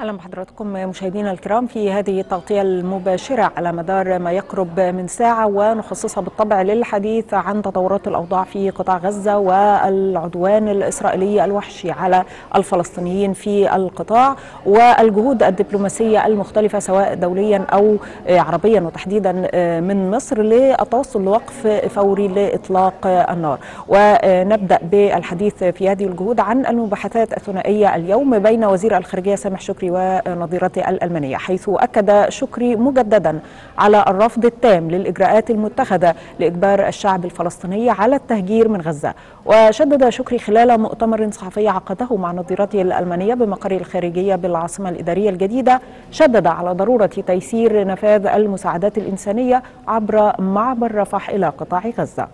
أهلا بحضراتكم مشاهدينا الكرام في هذه التغطية المباشرة على مدار ما يقرب من ساعة، ونخصصها بالطبع للحديث عن تطورات الأوضاع في قطاع غزة والعدوان الإسرائيلي الوحشي على الفلسطينيين في القطاع والجهود الدبلوماسية المختلفة سواء دوليا أو عربيا وتحديدا من مصر للتوصل لوقف فوري لإطلاق النار. ونبدأ بالحديث في هذه الجهود عن المباحثات الثنائية اليوم بين وزير الخارجية سامح شكري ونظيرته الألمانية، حيث أكد شكري مجددا على الرفض التام للإجراءات المتخذة لإجبار الشعب الفلسطيني على التهجير من غزة. وشدد شكري خلال مؤتمر صحفي عقده مع نظيرته الألمانية بمقر الخارجية بالعاصمة الإدارية الجديدة، شدد على ضرورة تيسير نفاذ المساعدات الإنسانية عبر معبر رفح إلى قطاع غزة.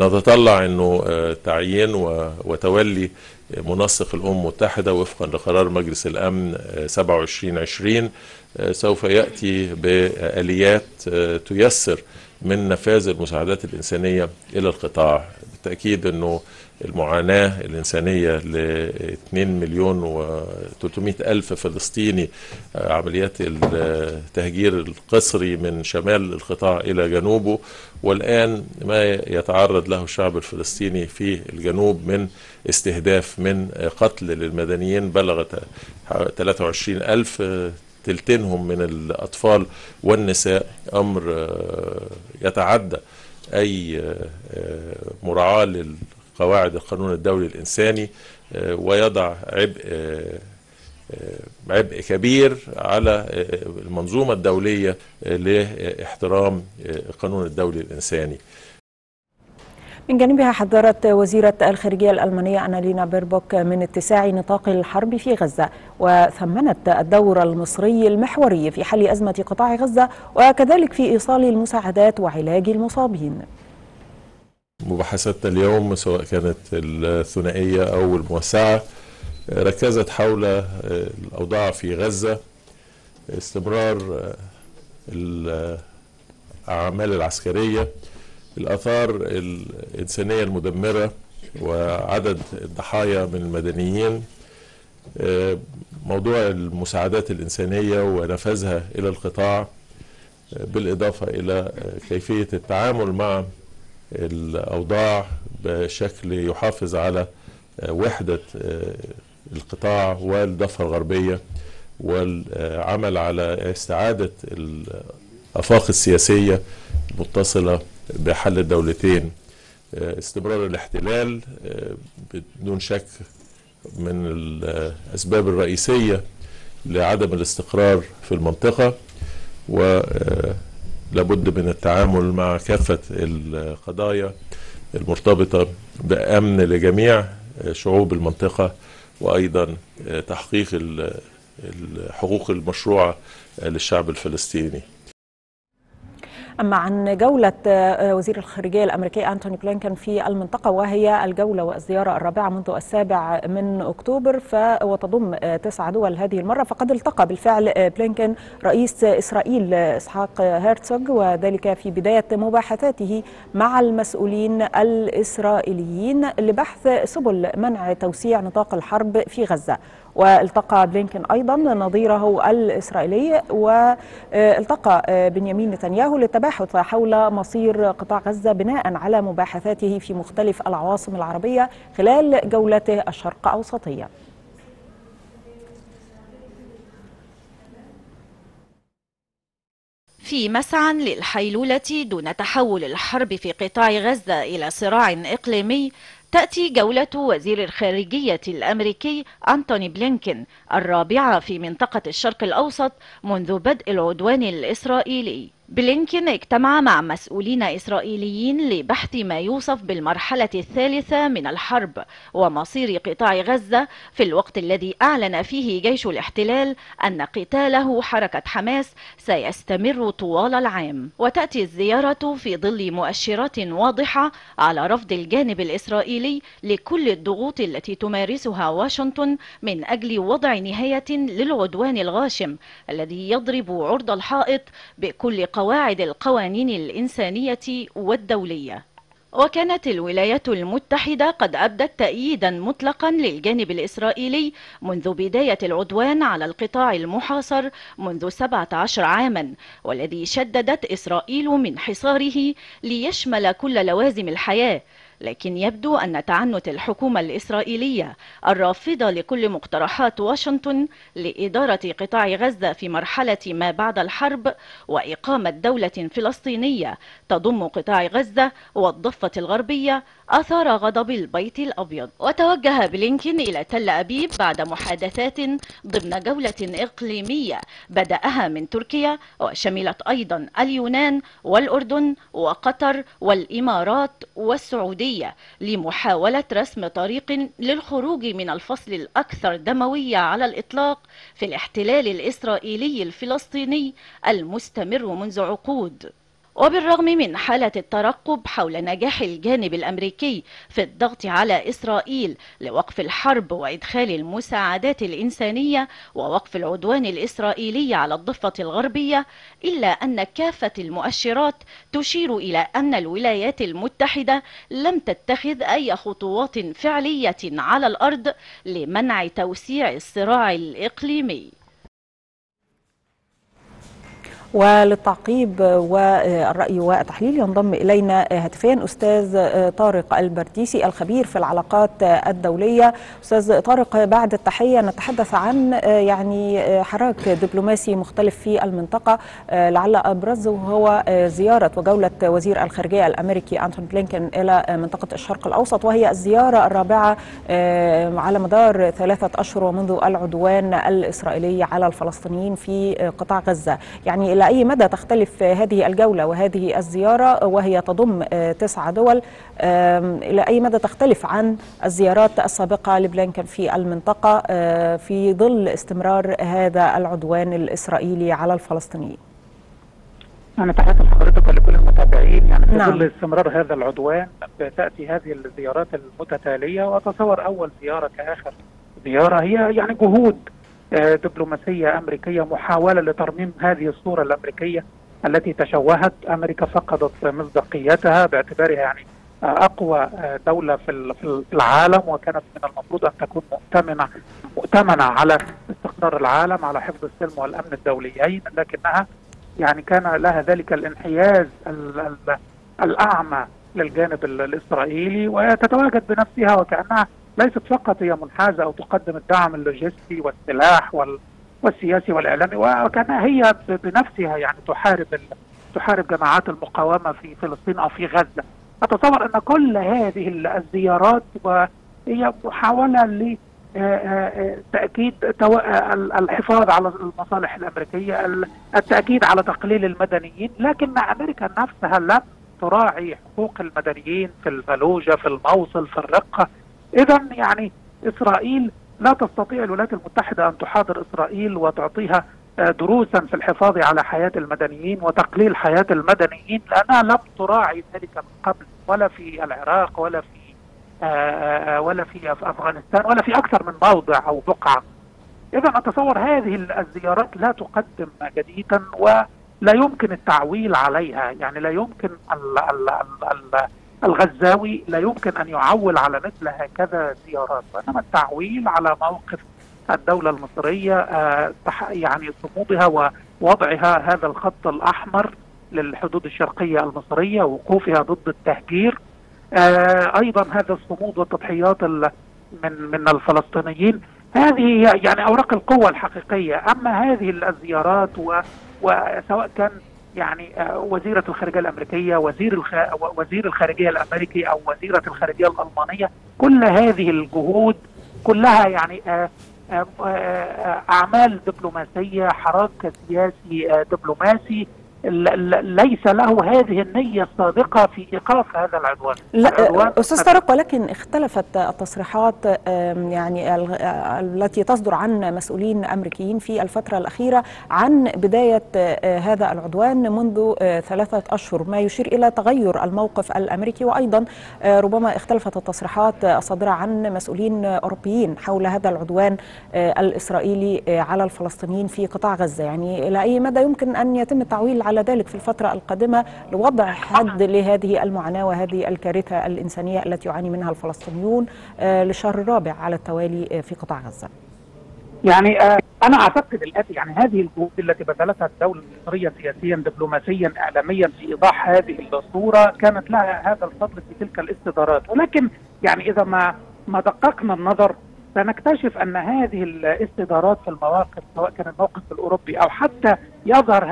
نتطلع أنه تعيين وتولي منسق الأمم المتحدة وفقا لقرار مجلس الأمن 27/20 سوف يأتي بآليات تيسر من نفاذ المساعدات الإنسانية إلى القطاع. بالتأكيد أنه المعاناة الإنسانية ل 2,300,000 فلسطيني، عمليات التهجير القسري من شمال القطاع إلى جنوبه، والآن ما يتعرض له الشعب الفلسطيني في الجنوب من استهداف، من قتل للمدنيين بلغت 23,000، تلتينهم من الأطفال والنساء، أمر يتعدى أي مراعاة قواعد القانون الدولي الإنساني ويضع عبء كبير على المنظومة الدولية لاحترام القانون الدولي الإنساني. من جانبها حذرت وزيرة الخارجية الألمانية أنالينا بيربوك من اتساع نطاق الحرب في غزة، وثمنت الدور المصري المحوري في حل أزمة قطاع غزة وكذلك في إيصال المساعدات وعلاج المصابين. مباحثاتنا اليوم سواء كانت الثنائية أو الموسعة ركزت حول الأوضاع في غزة، استمرار الأعمال العسكرية، الآثار الإنسانية المدمرة وعدد الضحايا من المدنيين، موضوع المساعدات الإنسانية ونفذها إلى القطاع، بالإضافة إلى كيفية التعامل مع الأوضاع بشكل يحافظ على وحدة القطاع والضفة الغربية، والعمل على استعادة الآفاق السياسية المتصلة بحل الدولتين. استمرار الاحتلال بدون شك من الأسباب الرئيسية لعدم الاستقرار في المنطقة، و لابد من التعامل مع كافة القضايا المرتبطة بأمن لجميع شعوب المنطقة، وأيضا تحقيق الحقوق المشروعة للشعب الفلسطيني. أما عن جولة وزير الخارجية الأمريكي أنتوني بلينكن في المنطقة، وهي الجولة والزيارة الرابعة منذ 7 أكتوبر وتضم 9 دول هذه المرة، فقد التقى بالفعل بلينكن رئيس إسرائيل إسحاق هيرتسوغ، وذلك في بداية مباحثاته مع المسؤولين الإسرائيليين لبحث سبل منع توسيع نطاق الحرب في غزة. والتقى بلينكن أيضا نظيره الإسرائيلي، والتقى بنيامين نتنياهو للتباحث حول مصير قطاع غزة بناء على مباحثاته في مختلف العواصم العربية خلال جولته الشرق أوسطية. في مسعى للحيلولة دون تحول الحرب في قطاع غزة إلى صراع إقليمي، تأتي جولة وزير الخارجية الأمريكي أنتوني بلينكن الرابعة في منطقة الشرق الأوسط منذ بدء العدوان الإسرائيلي. بلينكن اجتمع مع مسؤولين إسرائيليين لبحث ما يوصف بالمرحلة الثالثة من الحرب ومصير قطاع غزة، في الوقت الذي أعلن فيه جيش الاحتلال أن قتاله حركة حماس سيستمر طوال العام. وتأتي الزيارة في ظل مؤشرات واضحة على رفض الجانب الإسرائيلي لكل الضغوط التي تمارسها واشنطن من أجل وضع نهاية للعدوان الغاشم الذي يضرب عرض الحائط بكل قواعد القوانين الإنسانية والدولية. وكانت الولايات المتحدة قد أبدت تأييدا مطلقا للجانب الإسرائيلي منذ بداية العدوان على القطاع المحاصر منذ 17 عاما، والذي شددت إسرائيل من حصاره ليشمل كل لوازم الحياة. لكن يبدو أن تعنت الحكومة الإسرائيلية الرافضة لكل مقترحات واشنطن لإدارة قطاع غزة في مرحلة ما بعد الحرب وإقامة دولة فلسطينية تضم قطاع غزة والضفة الغربية أثار غضب البيت الأبيض. وتوجه بلينكن إلى تل أبيب بعد محادثات ضمن جولة إقليمية بدأها من تركيا وشملت أيضا اليونان والأردن وقطر والإمارات والسعودية لمحاولة رسم طريق للخروج من الفصل الأكثر دموية على الإطلاق في الاحتلال الإسرائيلي الفلسطيني المستمر منذ عقود. وبالرغم من حالة الترقب حول نجاح الجانب الأمريكي في الضغط على إسرائيل لوقف الحرب وإدخال المساعدات الإنسانية ووقف العدوان الإسرائيلي على الضفة الغربية، إلا أن كافة المؤشرات تشير إلى أن الولايات المتحدة لم تتخذ أي خطوات فعلية على الأرض لمنع توسيع الصراع الإقليمي. وللتعقيب والرأي وتحليل ينضم إلينا هاتفيا أستاذ طارق البرديسي الخبير في العلاقات الدولية. أستاذ طارق، بعد التحية نتحدث عن حراك دبلوماسي مختلف في المنطقة، لعل أبرزه هو زيارة وجولة وزير الخارجية الأمريكي أنتوني بلينكن إلى منطقة الشرق الأوسط، وهي الزيارة الرابعة على مدار 3 أشهر ومنذ العدوان الإسرائيلي على الفلسطينيين في قطاع غزة. إلى أي مدى تختلف هذه الجولة وهذه الزيارة وهي تضم 9 دول، إلى أي مدى تختلف عن الزيارات السابقة لبلينكن في المنطقة في ظل استمرار هذا العدوان الإسرائيلي على الفلسطينيين؟ أنا تحياتي لحضرتك ولكل المتابعين. في ظل استمرار هذا العدوان تأتي هذه الزيارات المتتالية، وأتصور أول زيارة كآخر زيارة هي جهود دبلوماسية أمريكية، محاولة لترميم هذه الصورة الأمريكية التي تشوهت. أمريكا فقدت مصداقيتها باعتبارها أقوى دولة في العالم، وكانت من المفروض أن تكون مؤتمنة على استقرار العالم، على حفظ السلم والأمن الدوليين، لكنها كان لها ذلك الانحياز الأعمى للجانب الإسرائيلي، وتتواجد بنفسها وكأنها ليست فقط هي منحازة أو تقدم الدعم اللوجستي والسلاح والسياسي والإعلامي، وكانها هي بنفسها تحارب جماعات المقاومة في فلسطين أو في غزة. أتصور أن كل هذه الزيارات هي محاولة لتأكيد الحفاظ على المصالح الأمريكية، التأكيد على تقليل المدنيين، لكن أمريكا نفسها لم تراعي حقوق المدنيين في الفلوجة، في الموصل، في الرقة. إذا إسرائيل لا تستطيع الولايات المتحدة أن تحاضر إسرائيل وتعطيها دروسا في الحفاظ على حياة المدنيين وتقليل حياة المدنيين، لأنها لم تراعي ذلك من قبل، ولا في العراق ولا في أفغانستان ولا في أكثر من موضع أو بقعة. إذا أتصور هذه الزيارات لا تقدم جديدا ولا يمكن التعويل عليها، لا يمكن الغزاوي لا يمكن أن يعول على مثل هكذا زيارات، وإنما التعويل على موقف الدولة المصرية، صمودها ووضعها هذا الخط الأحمر للحدود الشرقية المصرية، وقوفها ضد التهجير، أيضا هذا الصمود والتضحيات من الفلسطينيين. هذه أوراق القوة الحقيقية. أما هذه الزيارات وسواء كان وزيرة الخارجية الأمريكية، وزير الخارجية الأمريكي، أو وزيرة الخارجية الألمانية، كل هذه الجهود كلها أعمال دبلوماسية، حراك سياسي دبلوماسي ليس له هذه النية الصادقة في إيقاف هذا العدوان. أستاذ طارق، ولكن اختلفت التصريحات التي تصدر عن مسؤولين أمريكيين في الفترة الأخيرة عن بداية هذا العدوان منذ 3 أشهر، ما يشير إلى تغير الموقف الأمريكي، وأيضا ربما اختلفت التصريحات الصادرة عن مسؤولين أوروبيين حول هذا العدوان الإسرائيلي على الفلسطينيين في قطاع غزة. إلى أي مدى يمكن أن يتم التعويل على ذلك في الفترة القادمة لوضع حد لهذه المعاناة وهذه الكارثة الإنسانية التي يعاني منها الفلسطينيون للشهر الرابع على التوالي في قطاع غزة. يعني أنا أعتقد الآتي، يعني هذه الجهود التي بذلتها الدولة المصرية سياسيا دبلوماسيا إعلاميا في إيضاح هذه الصورة كانت لها هذا الفضل في تلك الاستدارات، ولكن يعني إذا ما دققنا النظر سنكتشف أن هذه الاستدارات في المواقف سواء كان الموقف الأوروبي أو حتى يظهر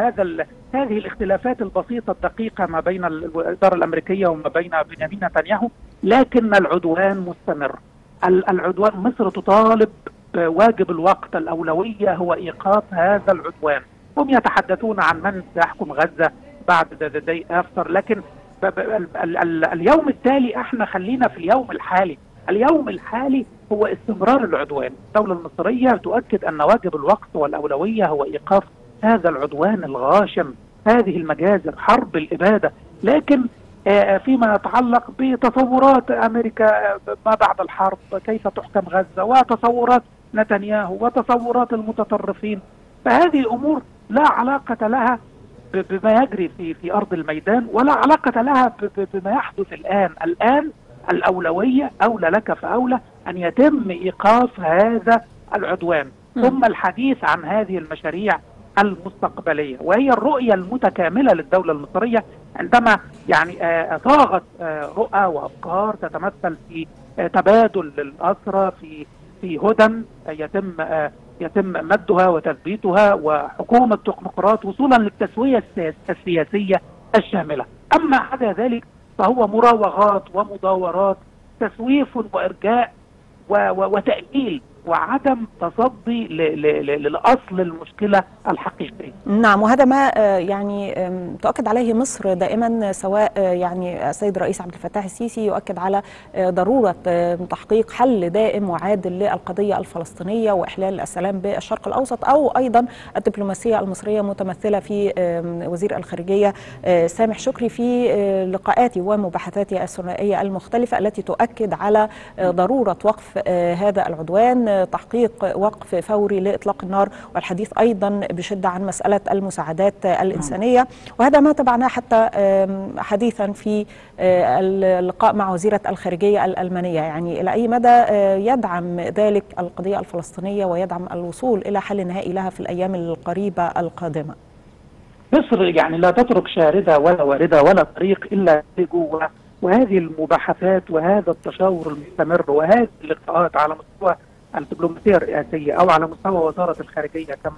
هذه الاختلافات البسيطة الدقيقة ما بين الإدارة الأمريكية وما بين بنيامين نتنياهو، لكن العدوان مستمر. العدوان مصر تطالب واجب الوقت، الأولوية هو إيقاف هذا العدوان. هم يتحدثون عن من سيحكم غزة بعد ذا داي آفتر، لكن اليوم التالي احنا خلينا في اليوم الحالي. اليوم الحالي هو استمرار العدوان. الدولة المصرية تؤكد أن واجب الوقت والأولوية هو إيقاف هذا العدوان الغاشم، هذه المجازر، حرب الإبادة. لكن فيما يتعلق بتصورات أمريكا ما بعد الحرب كيف تحكم غزة وتصورات نتنياهو وتصورات المتطرفين، فهذه أمور لا علاقة لها بما يجري في أرض الميدان ولا علاقة لها بما يحدث الآن. الآن الأولوية أولى لك فأولى أن يتم إيقاف هذا العدوان، ثم الحديث عن هذه المشاريع المستقبلية، وهي الرؤية المتكاملة للدولة المصرية عندما يعني صاغت رؤى وأفكار تتمثل في تبادل الأسرى، في هدن يتم مدها وتثبيتها وحكومة تكنوقراط وصولا للتسوية السياسية الشاملة. أما عدا ذلك فهو مراوغات ومداورات، تسويف وإرجاء وتأجيل وعدم تصدي للأصل المشكلة الحقيقية. نعم، وهذا ما يعني تؤكد عليه مصر دائما، سواء يعني السيد الرئيس عبد الفتاح السيسي يؤكد على ضرورة تحقيق حل دائم وعادل للقضية الفلسطينية وإحلال السلام بالشرق الأوسط، أو أيضا الدبلوماسية المصرية متمثلة في وزير الخارجية سامح شكري في لقاءاته ومباحثاته الثنائية المختلفة التي تؤكد على ضرورة وقف هذا العدوان، تحقيق وقف فوري لإطلاق النار، والحديث أيضا بشدة عن مسألة المساعدات الإنسانية. وهذا ما تبعناه حتى حديثا في اللقاء مع وزيرة الخارجية الألمانية، يعني إلى أي مدى يدعم ذلك القضية الفلسطينية ويدعم الوصول إلى حل نهائي لها في الأيام القريبة القادمة. مصر يعني لا تترك شاردة ولا واردة ولا طريق إلا جوه، وهذه المباحثات وهذا التشاور المستمر وهذه اللقاءات على مستوى الدبلوماسية الرئاسية أو على مستوى وزارة الخارجية، كما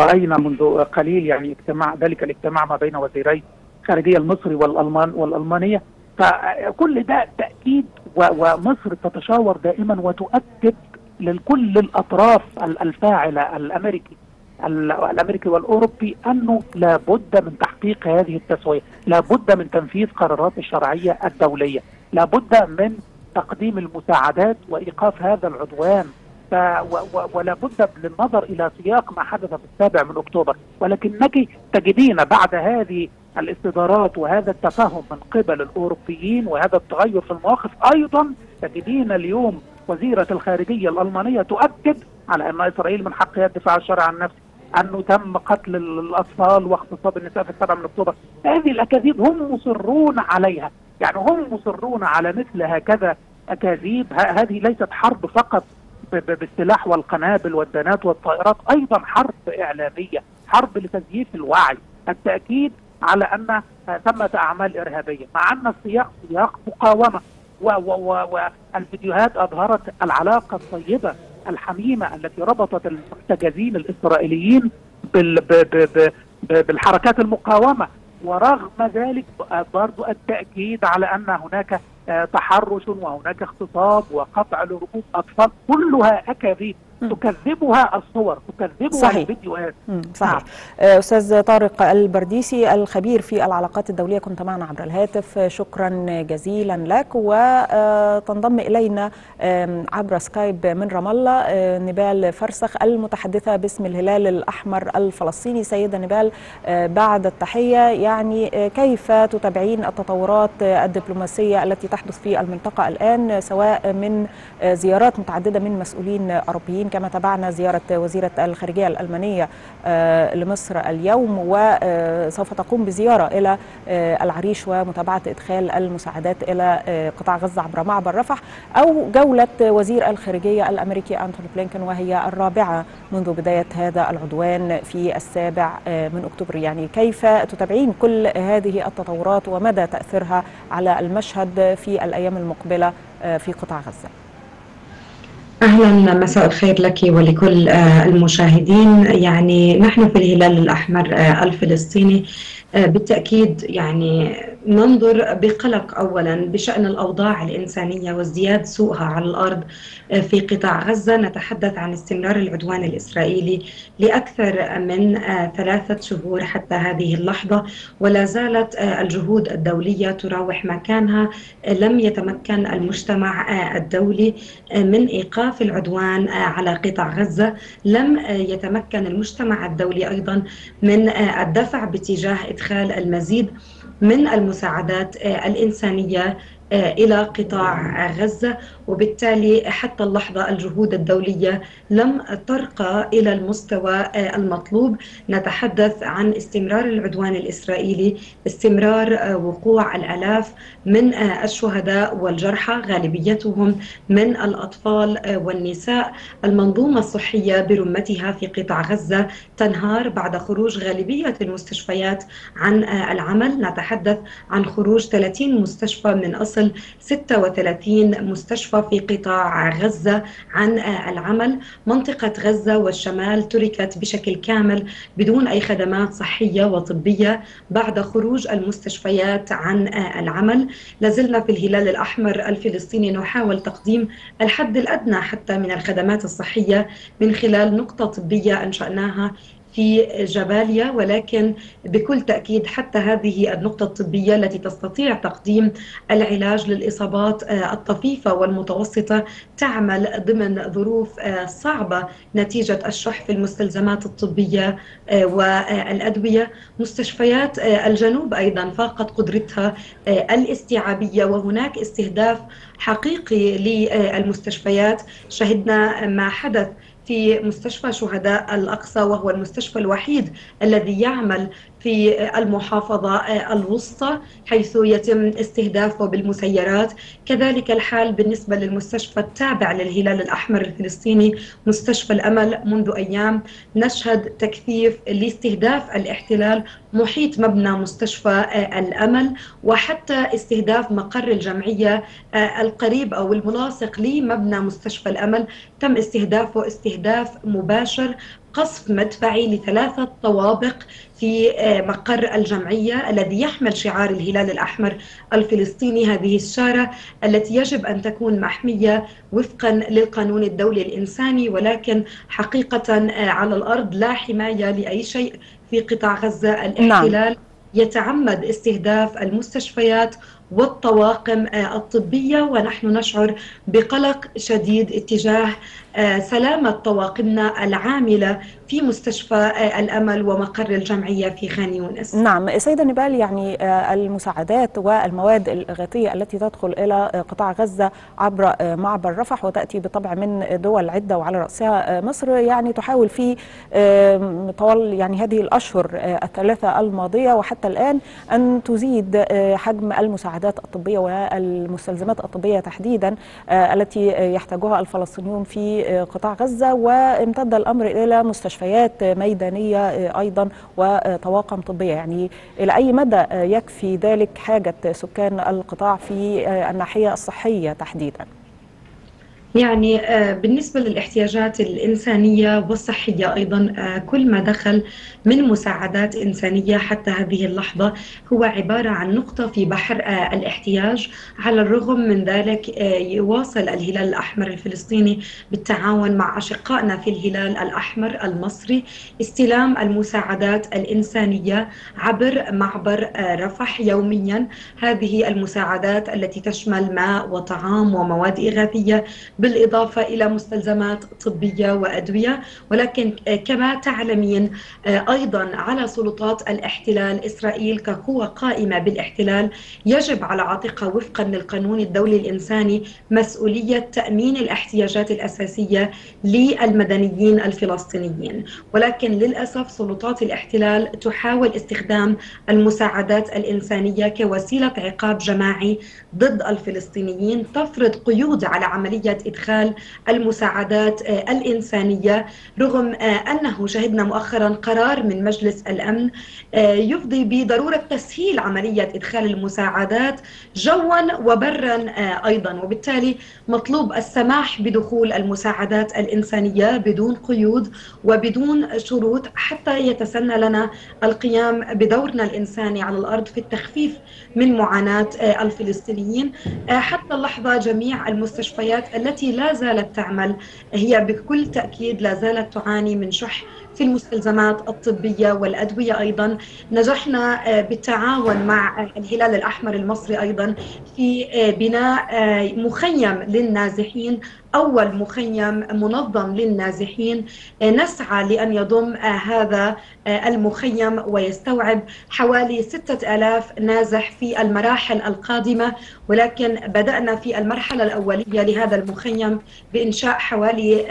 رأينا منذ قليل يعني اجتماع ذلك الاجتماع ما بين وزيري الخارجية المصري والألمانية، فكل ده تأكيد. ومصر تتشاور دائما وتؤكد لكل الأطراف الفاعلة، الأمريكي والأوروبي، أنه لا بد من تحقيق هذه التسوية، لا بد من تنفيذ قرارات الشرعية الدولية، لا بد من تقديم المساعدات وإيقاف هذا العدوان، ولا بد للنظر إلى سياق ما حدث في 7 أكتوبر. ولكنك تجدين بعد هذه الاستدارات وهذا التفاهم من قبل الأوروبيين وهذا التغير في المواقف، أيضا تجدين اليوم وزيرة الخارجية الألمانية تؤكد على أن إسرائيل من حقها الدفاع الشرعي عن نفسها، أنه تم قتل الأطفال واغتصاب النساء في 7 أكتوبر. هذه الأكاذيب هم مصرون عليها، يعني هم مصرون على مثل هكذا أكاذيب. هذه ليست حرب فقط بالسلاح والقنابل والدانات والطائرات، أيضا حرب إعلامية، حرب لتزييف الوعي، التأكيد على أن ثمة أعمال إرهابية، مع أن السياق سياق مقاومة. والفيديوهات أظهرت العلاقة الطيبة الحميمة التي ربطت المحتجزين الإسرائيليين بالحركات المقاومة، ورغم ذلك برضو التأكيد على أن هناك تحرش وهناك اغتصاب وقطع لرؤوس أطفال، كلها أكاذيب تكذبها الصور، تكذبها الفيديوهات. صحيح. أستاذ طارق البرديسي الخبير في العلاقات الدولية كنت معنا عبر الهاتف، شكرا جزيلا لك. وتنضم إلينا عبر سكايب من رام الله نبال فرسخ المتحدثة باسم الهلال الأحمر الفلسطيني. سيدة نبال، بعد التحية، يعني كيف تتابعين التطورات الدبلوماسية التي تحدث في المنطقة الآن، سواء من زيارات متعددة من مسؤولين أوروبيين السعوديين، كما تابعنا زيارة وزيرة الخارجية الألمانية لمصر اليوم، وسوف تقوم بزيارة إلى العريش ومتابعة إدخال المساعدات إلى قطاع غزة عبر معبر رفح، أو جولة وزير الخارجية الأمريكي أنتوني بلينكن، وهي الرابعة منذ بداية هذا العدوان في السابع من أكتوبر. يعني كيف تتابعين كل هذه التطورات ومدى تأثيرها على المشهد في الأيام المقبلة في قطاع غزة؟ أهلا، مساء الخير لك ولكل المشاهدين. يعني نحن في الهلال الأحمر الفلسطيني بالتأكيد يعني ننظر بقلق أولا بشأن الأوضاع الإنسانية وازدياد سوءها على الأرض في قطاع غزة. نتحدث عن استمرار العدوان الإسرائيلي لأكثر من 3 شهور حتى هذه اللحظة، ولا زالت الجهود الدولية تراوح مكانها. لم يتمكن المجتمع الدولي من إيقاف العدوان على قطاع غزة، لم يتمكن المجتمع الدولي أيضا من الدفع باتجاه إدخال المزيد من المساعدات الإنسانية إلى قطاع غزة، وبالتالي حتى اللحظة الجهود الدولية لم ترقى إلى المستوى المطلوب. نتحدث عن استمرار العدوان الإسرائيلي، استمرار وقوع الآلاف من الشهداء والجرحى، غالبيتهم من الأطفال والنساء. المنظومة الصحية برمتها في قطاع غزة تنهار بعد خروج غالبية المستشفيات عن العمل. نتحدث عن خروج 30 مستشفى من أصل 36 مستشفى في قطاع غزة عن العمل. منطقة غزة والشمال تركت بشكل كامل بدون أي خدمات صحية وطبية بعد خروج المستشفيات عن العمل. لازلنا في الهلال الأحمر الفلسطيني نحاول تقديم الحد الأدنى حتى من الخدمات الصحية من خلال نقطة طبية أنشأناها في جباليا، ولكن بكل تأكيد حتى هذه النقطة الطبية التي تستطيع تقديم العلاج للإصابات الطفيفة والمتوسطة تعمل ضمن ظروف صعبة نتيجة الشح في المستلزمات الطبية والأدوية. مستشفيات الجنوب أيضا فاقت قدرتها الاستيعابية، وهناك استهداف حقيقي للمستشفيات. شهدنا ما حدث في مستشفى شهداء الأقصى، وهو المستشفى الوحيد الذي يعمل في المحافظة الوسطى، حيث يتم استهدافه بالمسيرات. كذلك الحال بالنسبة للمستشفى التابع للهلال الأحمر الفلسطيني، مستشفى الأمل. منذ أيام نشهد تكثيف لاستهداف الاحتلال محيط مبنى مستشفى الأمل، وحتى استهداف مقر الجمعية القريب أو الملاصق لمبنى مستشفى الأمل تم استهدافه استهداف مباشر. قصف مدفعي ل3 طوابق في مقر الجمعية الذي يحمل شعار الهلال الأحمر الفلسطيني، هذه الشارة التي يجب أن تكون محمية وفقا للقانون الدولي الإنساني، ولكن حقيقة على الأرض لا حماية لأي شيء في قطاع غزة. الاحتلال يتعمد استهداف المستشفيات والطواقم الطبية، ونحن نشعر بقلق شديد اتجاه سلامة طواقمنا العاملة في مستشفى الأمل ومقر الجمعية في خان يونس. نعم سيدة نبال، يعني المساعدات والمواد الإغاثية التي تدخل إلى قطاع غزة عبر معبر رفح وتأتي بالطبع من دول عدة وعلى رأسها مصر، يعني تحاول في طوال يعني هذه الأشهر الثلاثة الماضية وحتى الآن أن تزيد حجم المساعدات الطبية والمستلزمات الطبية تحديدا التي يحتاجها الفلسطينيون في قطاع غزة، وامتد الأمر إلى مستشفيات ميدانية أيضا وطواقم طبية. يعني إلى أي مدى يكفي ذلك حاجة سكان القطاع في الناحية الصحية تحديدا؟ يعني بالنسبة للاحتياجات الإنسانية والصحية أيضا كل ما دخل من مساعدات إنسانية حتى هذه اللحظة هو عبارة عن نقطة في بحر الاحتياج. على الرغم من ذلك يواصل الهلال الأحمر الفلسطيني بالتعاون مع أشقائنا في الهلال الأحمر المصري استلام المساعدات الإنسانية عبر معبر رفح يوميا. هذه المساعدات التي تشمل ماء وطعام ومواد إغاثية بالإضافة إلى مستلزمات طبية وأدوية. ولكن كما تعلمين أيضا على سلطات الاحتلال إسرائيل كقوة قائمة بالاحتلال يجب على عاتقها وفقا للقانون الدولي الإنساني مسؤولية تأمين الاحتياجات الأساسية للمدنيين الفلسطينيين، ولكن للأسف سلطات الاحتلال تحاول استخدام المساعدات الإنسانية كوسيلة عقاب جماعي ضد الفلسطينيين، تفرض قيود على عملية إدخال المساعدات الإنسانية، رغم أنه شهدنا مؤخرا قرار من مجلس الأمن يفضي بضرورة تسهيل عملية إدخال المساعدات جوا وبرا أيضا، وبالتالي مطلوب السماح بدخول المساعدات الإنسانية بدون قيود وبدون شروط حتى يتسنى لنا القيام بدورنا الإنساني على الأرض في التخفيف من معاناة الفلسطينيين. حتى اللحظة جميع المستشفيات التي لا زالت تعمل هي بكل تأكيد لا زالت تعاني من شح في المستلزمات الطبية والأدوية. أيضا نجحنا بالتعاون مع الهلال الأحمر المصري أيضا في بناء مخيم للنازحين، أول مخيم منظم للنازحين، نسعى لأن يضم هذا المخيم ويستوعب حوالي 6,000 نازح في المراحل القادمة. ولكن بدأنا في المرحلة الأولية لهذا المخيم بإنشاء حوالي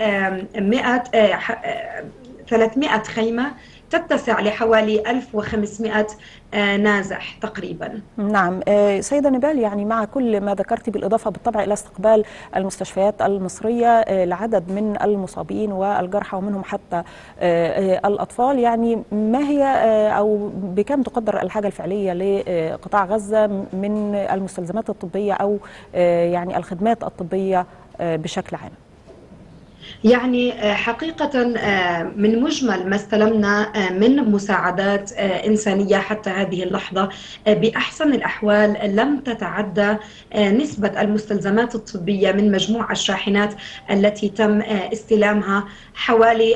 300 خيمة تتسع لحوالي 1500 نازح تقريبا. نعم سيدة نبال، يعني مع كل ما ذكرت بالإضافة بالطبع إلى استقبال المستشفيات المصرية لعدد من المصابين والجرحى ومنهم حتى الأطفال، يعني ما هي أو بكم تقدر الحاجة الفعلية لقطاع غزة من المستلزمات الطبية أو يعني الخدمات الطبية بشكل عام؟ يعني حقيقة من مجمل ما استلمنا من مساعدات إنسانية حتى هذه اللحظة بأحسن الأحوال لم تتعدى نسبة المستلزمات الطبية من مجموع الشاحنات التي تم استلامها حوالي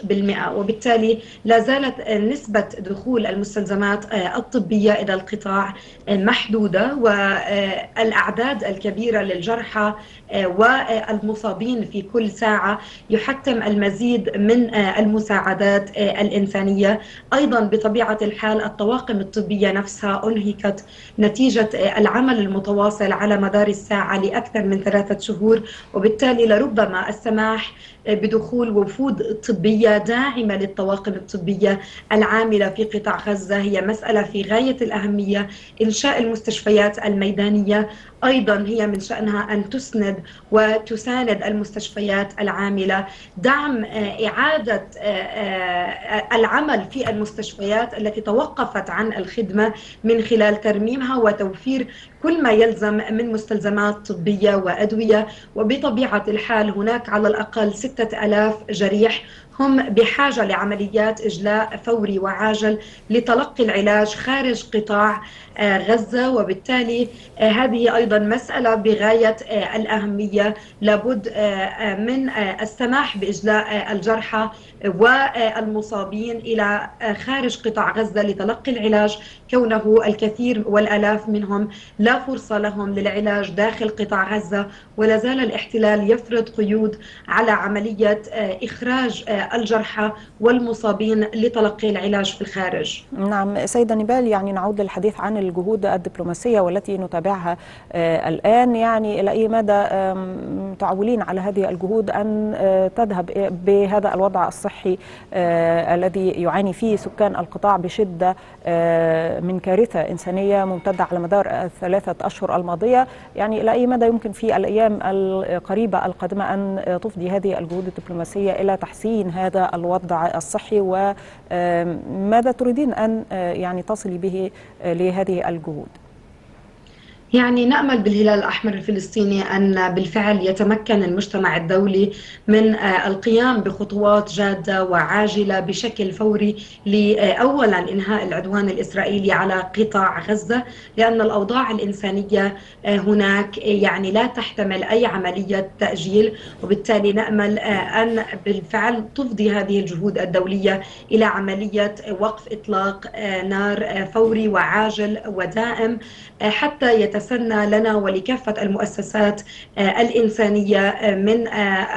12%، وبالتالي لا زالت نسبة دخول المستلزمات الطبية إلى القطاع محدودة، والأعداد الكبيرة للجرحى والمصابين في كل ساعة يحتم المزيد من المساعدات الإنسانية. أيضا بطبيعة الحال الطواقم الطبية نفسها أنهكت نتيجة العمل المتواصل على مدار الساعة لأكثر من 3 شهور، وبالتالي لربما السماح بدخول وفود طبية داعمة للطواقم الطبية العاملة في قطاع غزة هي مسألة في غاية الأهمية. إنشاء المستشفيات الميدانية أيضا هي من شأنها أن تسند وتساند المستشفيات العاملة، دعم إعادة العمل في المستشفيات التي توقفت عن الخدمة من خلال ترميمها وتوفير كل ما يلزم من مستلزمات طبية وأدوية. وبطبيعة الحال هناك على الأقل 6,000 جريح هم بحاجة لعمليات إجلاء فوري وعاجل لتلقي العلاج خارج قطاع غزة، وبالتالي هذه أيضا مسألة بغاية الأهمية، لابد من السماح بإجلاء الجرحى والمصابين إلى خارج قطاع غزة لتلقي العلاج، كونه الكثير والآلاف منهم لا فرصة لهم للعلاج داخل قطاع غزة. ولا زال الاحتلال يفرض قيود على عملية إخراج الجرحى والمصابين لتلقي العلاج في الخارج. نعم سيدة نبال، يعني نعود للحديث عن الجهود الدبلوماسية والتي نتابعها الآن، يعني إلى أي مدى متعولين على هذه الجهود أن تذهب بهذا الوضع الصحي الذي يعاني فيه سكان القطاع بشدة من كارثة إنسانية ممتدة على مدار 3 أشهر الماضية، يعني إلى أي مدى يمكن في الأيام القريبة القادمة أن تفضي هذه الجهود الدبلوماسية إلى تحسين هذا الوضع الصحي، وماذا تريدين أن يعني تصلي به لهذه الجهود؟ يعني نأمل بالهلال الأحمر الفلسطيني أن بالفعل يتمكن المجتمع الدولي من القيام بخطوات جادة وعاجلة بشكل فوري لأولا إنهاء العدوان الإسرائيلي على قطاع غزة، لأن الأوضاع الإنسانية هناك يعني لا تحتمل أي عملية تأجيل، وبالتالي نأمل أن بالفعل تفضي هذه الجهود الدولية إلى عملية وقف إطلاق نار فوري وعاجل ودائم حتى يتمكن يتسنى لنا ولكافة المؤسسات الإنسانية من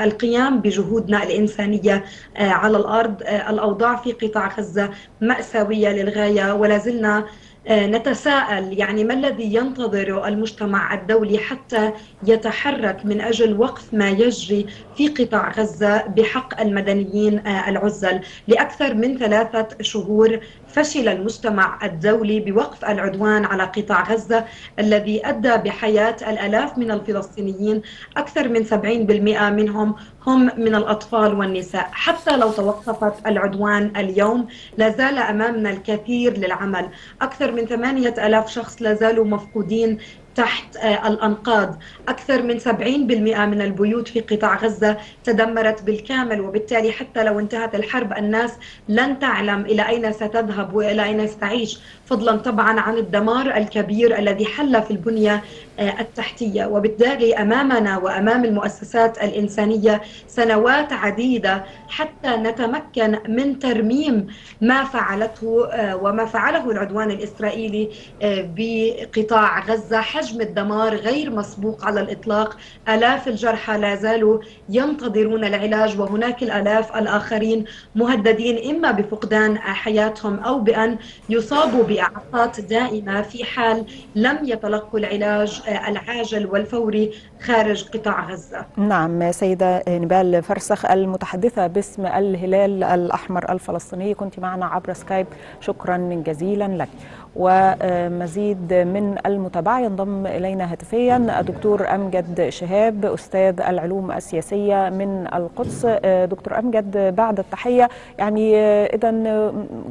القيام بجهودنا الإنسانية على الأرض. الأوضاع في قطاع غزة مأساوية للغاية، ولا زلنا نتساءل يعني ما الذي ينتظره المجتمع الدولي حتى يتحرك من أجل وقف ما يجري في قطاع غزة بحق المدنيين العزل. لأكثر من 3 شهور فشل المجتمع الدولي بوقف العدوان على قطاع غزة الذي أدى بحياة الآلاف من الفلسطينيين، أكثر من 70% منهم هم من الأطفال والنساء. حتى لو توقفت العدوان اليوم لا زال أمامنا الكثير للعمل، أكثر من 8,000 شخص لا زالوا مفقودين تحت الأنقاض، أكثر من 70% من البيوت في قطاع غزة تدمرت بالكامل، وبالتالي حتى لو انتهت الحرب الناس لن تعلم إلى أين ستذهب وإلى أين ستعيش، فضلا طبعا عن الدمار الكبير الذي حل في البنية التحتية. وبالتالي أمامنا وأمام المؤسسات الإنسانية سنوات عديدة حتى نتمكن من ترميم ما فعلته وما فعله العدوان الإسرائيلي بقطاع غزة. حجم الدمار غير مسبوق على الإطلاق، آلاف الجرحى لا زالوا ينتظرون العلاج، وهناك الآلاف الآخرين مهددين إما بفقدان حياتهم أو بأن يصابوا بإعاقات دائمة في حال لم يتلقوا العلاج العاجل والفوري خارج قطاع غزة. نعم سيدة نبال فرسخ المتحدثة باسم الهلال الأحمر الفلسطيني، كنت معنا عبر سكايب، شكرا جزيلا لك. ومزيد من المتابعة ينضم إلينا هاتفيا الدكتور أمجد شهاب أستاذ العلوم السياسية من القدس. دكتور أمجد بعد التحية، يعني إذا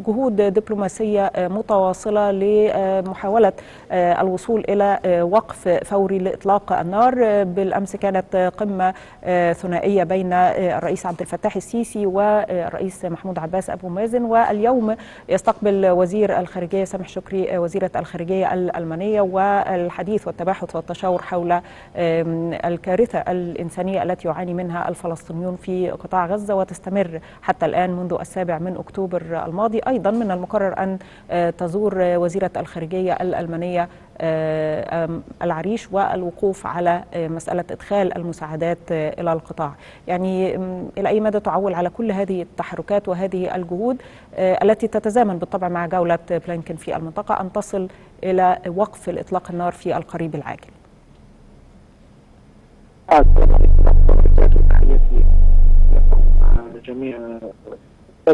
جهود دبلوماسية متواصلة لمحاولة الوصول إلى وقف فوري لإطلاق النار. بالأمس كانت قمة ثنائية بين الرئيس عبد الفتاح السيسي والرئيس محمود عباس أبو مازن، واليوم يستقبل وزير الخارجية سامح شكري وزيرة الخارجية الألمانية، والحديث والتباحث والتشاور حول الكارثة الإنسانية التي يعاني منها الفلسطينيون في قطاع غزة وتستمر حتى الآن منذ السابع من أكتوبر الماضي. أيضا من المقرر أن تزور وزيرة الخارجية الألمانية العريش والوقوف على مسألة إدخال المساعدات إلى القطاع. يعني إلى أي مدى تعول على كل هذه التحركات وهذه الجهود التي تتزامن بالطبع مع جولة بلينكن في المنطقة أن تصل إلى وقف إطلاق النار في القريب العاجل؟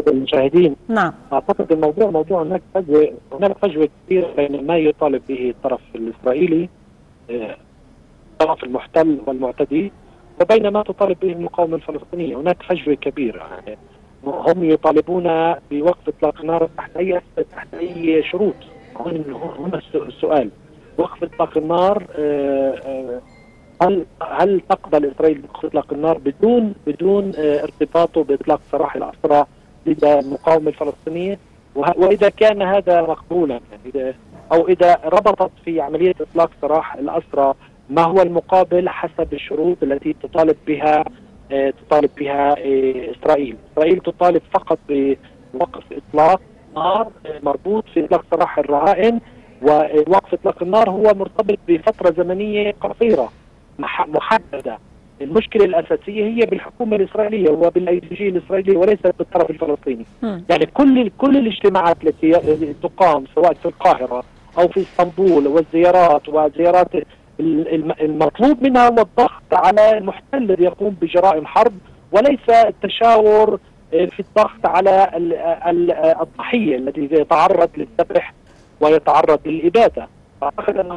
المشاهدين. نعم. أعتقد الموضوع موضوع هناك فجوة كبيرة بين ما يطالب به الطرف الإسرائيلي الطرف المحتل والمعتدي وبين ما تطالب به المقاومة الفلسطينية. هناك فجوة كبيرة، يعني هم يطالبون بوقف إطلاق النار تحت أي شروط. هنا السؤال، وقف إطلاق النار هل تقبل إسرائيل بوقف إطلاق النار بدون ارتباطه بإطلاق سراح الأسرى ضد المقاومة الفلسطينية؟ وإذا كان هذا مقبولا، يعني إذا ربطت في عملية إطلاق سراح الأسرى ما هو المقابل حسب الشروط التي تطالب بها إسرائيل. إسرائيل تطالب فقط بوقف إطلاق نار مربوط في إطلاق سراح الرهائن، ووقف إطلاق النار هو مرتبط بفترة زمنية قصيرة محددة. المشكلة الأساسية هي بالحكومة الإسرائيلية وبالأيديولوجية الإسرائيلية وليس بالطرف الفلسطيني. يعني كل الاجتماعات التي تقام سواء في القاهرة أو في اسطنبول والزيارات المطلوب منها هو الضغط على المحتل الذي يقوم بجرائم حرب، وليس التشاور في الضغط على الضحية التي يتعرض للذبح ويتعرض للإبادة. أعتقد أن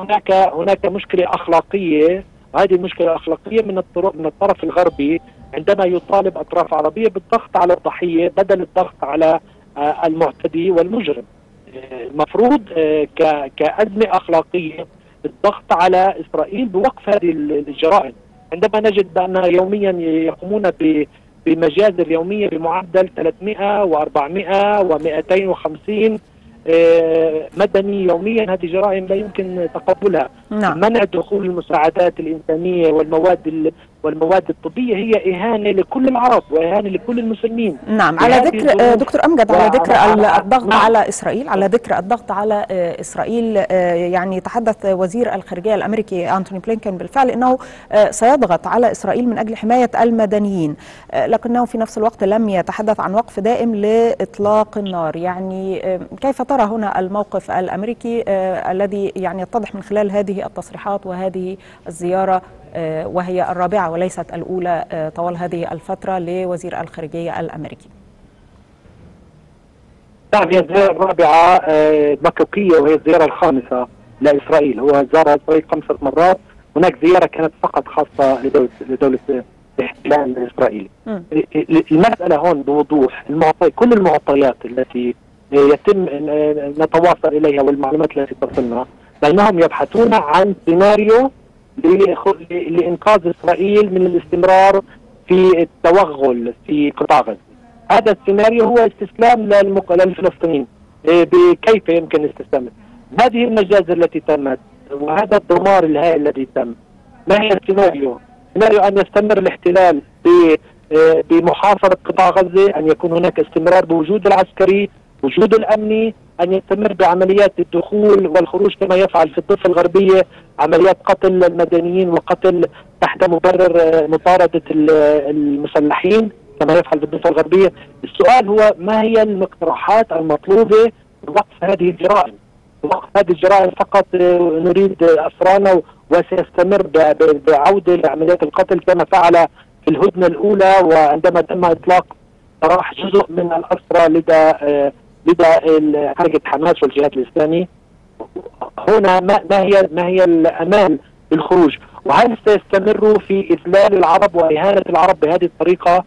هناك مشكلة أخلاقية. هذه المشكلة الأخلاقية من الطرف الغربي عندما يطالب أطراف عربية بالضغط على الضحية بدل الضغط على المعتدي والمجرم. المفروض كأزمة أخلاقية الضغط على إسرائيل بوقف هذه الجرائم. عندما نجد بأنها يوميا يقومون بمجازر يومية بمعدل 300 و400 و250 مدني يوميا، هذه جرائم لا يمكن تقبلها. منع دخول المساعدات الإنسانية والمواد والمواد الطبية هي إهانة لكل العرب وإهانة لكل المسلمين. نعم. على ذكر دكتور أمجد، على ذكر الضغط على إسرائيل، على ذكر الضغط على إسرائيل، يعني تحدث وزير الخارجية الأمريكي أنتوني بلينكن بالفعل أنه سيضغط على إسرائيل من أجل حماية المدنيين، لكنه في نفس الوقت لم يتحدث عن وقف دائم لإطلاق النار. يعني كيف ترى هنا الموقف الأمريكي الذي يعني يتضح من خلال هذه التصريحات وهذه الزيارة، وهي الرابعة وليست الأولى طوال هذه الفترة لوزير الخارجية الأمريكي؟ نعم، هي الزيارة الرابعة مكوكية وهي الزيارة الخامسة لإسرائيل. هو زار إسرائيل 5 مرات، هناك زيارة كانت فقط خاصة لدولة الاحتلال الإسرائيلي. المسألة هون بوضوح، كل المعطيات التي يتم نتواصل إليها والمعلومات التي تصلنا بأنهم يبحثون عن سيناريو لإنقاذ إسرائيل من الاستمرار في التوغل في قطاع غزة. هذا السيناريو هو استسلام للفلسطينيين. بكيف يمكن استسلام هذه المجازر التي تمت وهذا الدمار الهائل الذي تم؟ ما هي السيناريو؟ سيناريو أن يستمر الاحتلال بمحاصرة قطاع غزة، أن يكون هناك استمرار بوجود العسكري، وجود الأمني، أن يستمر بعمليات الدخول والخروج كما يفعل في الضفة الغربية، عمليات قتل المدنيين وقتل تحت مبرر مطاردة المسلحين كما يفعل في الضفة الغربية. السؤال هو ما هي المقترحات المطلوبة لوقف هذه الجرائم؟ وقف هذه الجرائم فقط نريد أسرانا وسيستمر بعودة لعمليات القتل كما فعل في الهدنة الأولى، وعندما تم إطلاق سراح جزء من الأسرى لدى حركة حماس والجهاد الإسلامي. هنا ما هي الأمان للخروج؟ وهل سيستمروا في إذلال العرب وإهانة العرب بهذه الطريقة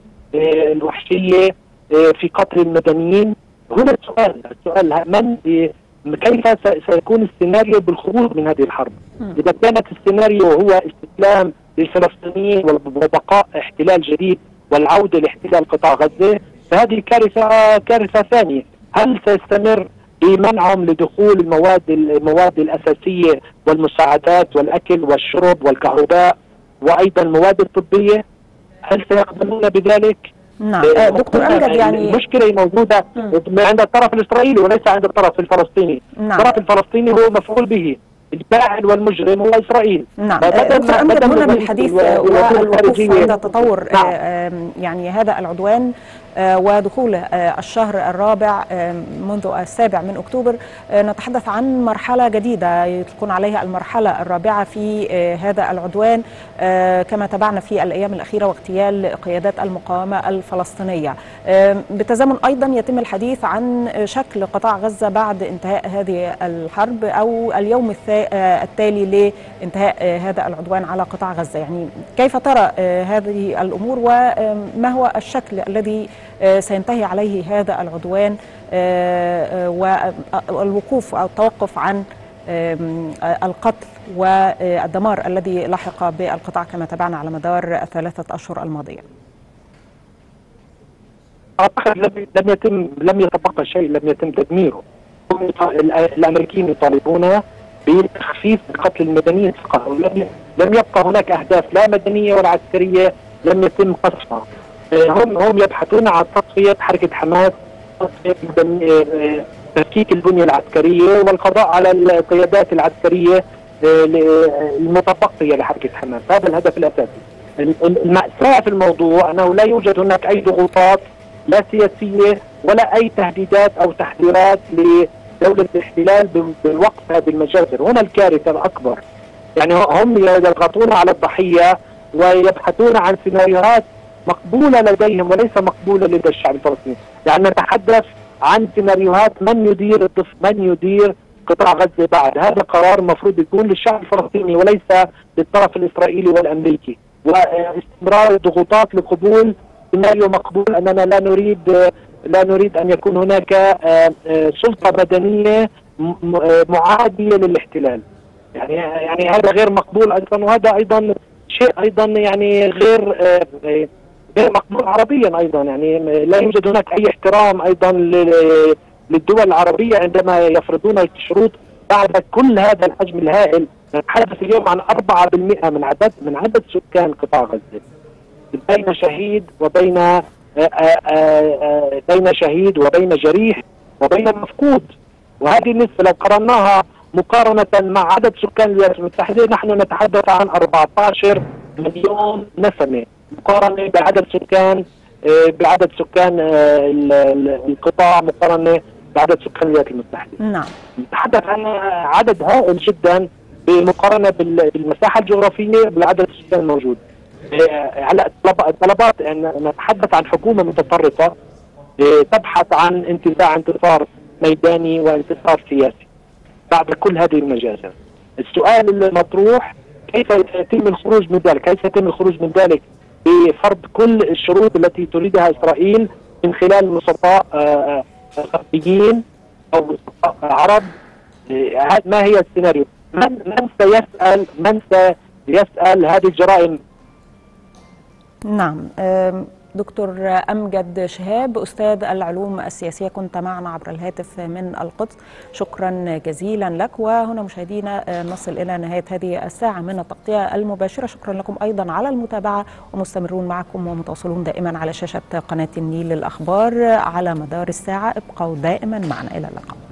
الوحشية في قتل المدنيين؟ هنا السؤال كيف سيكون السيناريو بالخروج من هذه الحرب؟ إذا كانت السيناريو هو استسلام للفلسطينيين وبقاء احتلال جديد والعودة لاحتلال قطاع غزة، فهذه كارثة ثانية. هل سيستمر بمنعهم لدخول المواد الأساسية والمساعدات والأكل والشرب والكهرباء وأيضا المواد الطبية؟ هل سيقبلون بذلك؟ نعم. دكتور أمجد، يعني المشكلة موجودة عند الطرف الإسرائيلي وليس عند الطرف الفلسطيني. نعم. الطرف الفلسطيني هو مفعول به، الفاعل والمجرم هو إسرائيل. نعم. دكتور أمجد، هنا بالحديث والوقوف عند تطور يعني هذا العدوان ودخول الشهر الرابع منذ 7 أكتوبر، نتحدث عن مرحلة جديدة يطلقون عليها المرحلة الرابعة في هذا العدوان كما تابعنا في الأيام الأخيرة واغتيال قيادات المقاومة الفلسطينية. بالتزامن أيضا يتم الحديث عن شكل قطاع غزة بعد انتهاء هذه الحرب أو اليوم التالي لانتهاء هذا العدوان على قطاع غزة. يعني كيف ترى هذه الأمور وما هو الشكل الذي سينتهي عليه هذا العدوان والوقوف أو التوقف عن القتل والدمار الذي لحق بالقطاع كما تابعنا على مدار 3 أشهر الماضية؟ أعتقد لم يتبقى شيء لم يتم تدميره. الأمريكيين يطالبون بتخفيف قتل المدنيين فقط، لم يبقى هناك أهداف لا مدنية ولا عسكرية لم يتم قصفها. هم يبحثون عن تطفية حركة حماس، تطفية تفكيك البنية العسكرية والقضاء على القيادات العسكرية المتبقية لحركة حماس. هذا الهدف الأساسي. المأساة في الموضوع أنه لا يوجد هناك أي ضغوطات لا سياسية ولا أي تهديدات أو تحذيرات لدولة الاحتلال بالوقف هذه المجازر. هنا الكارثة الأكبر، يعني هم يضغطون على الضحية ويبحثون عن سيناريوهات مقبولة لديهم وليس مقبولة لدى الشعب الفلسطيني. يعني نتحدث عن سيناريوهات من يدير قطاع غزة بعد. هذا قرار المفروض يكون للشعب الفلسطيني وليس للطرف الإسرائيلي والأمريكي، واستمرار الضغوطات لقبول سيناريو مقبول. أننا لا نريد أن يكون هناك سلطة مدنية معادية للاحتلال، يعني هذا غير مقبول أيضا، وهذا أيضا شيء أيضا يعني غير مقبول عربيا ايضا. يعني لا يوجد هناك اي احترام ايضا للدول العربيه عندما يفرضون شروط بعد كل هذا الحجم الهائل نتحدث اليوم عن 4% من عدد سكان قطاع غزة، بين شهيد وبين جريح وبين مفقود. وهذه النسبة لو قررناها مقارنة مع عدد سكان الولايات المتحدة نحن نتحدث عن 14 مليون نسمة مقارنة بعدد سكان القطاع مقارنة بعدد سكان الولايات المتحدة. نعم. نتحدث عن عدد هائل جدا بمقارنة بالمساحة الجغرافية بالعدد السكان الموجود. على طلبات ان نتحدث عن حكومة متطرفة تبحث عن انتزاع انتصار ميداني وانتصار سياسي بعد كل هذه المجازر. السؤال المطروح كيف يتم الخروج من ذلك؟ كيف يتم الخروج من ذلك بفرض كل الشروط التي تريدها إسرائيل من خلال وسطاء غربيين أو وسطاء عرب؟ ما هي السيناريو؟ من سيسأل هذه الجرائم؟ نعم. دكتور أمجد شهاب أستاذ العلوم السياسية كنت معنا عبر الهاتف من القدس، شكرا جزيلا لك. وهنا مشاهدينا نصل إلى نهاية هذه الساعة من التغطية المباشرة، شكرا لكم أيضا على المتابعة ومستمرون معكم ومتواصلون دائما على شاشة قناة النيل للأخبار على مدار الساعة. ابقوا دائما معنا، إلى اللقاء.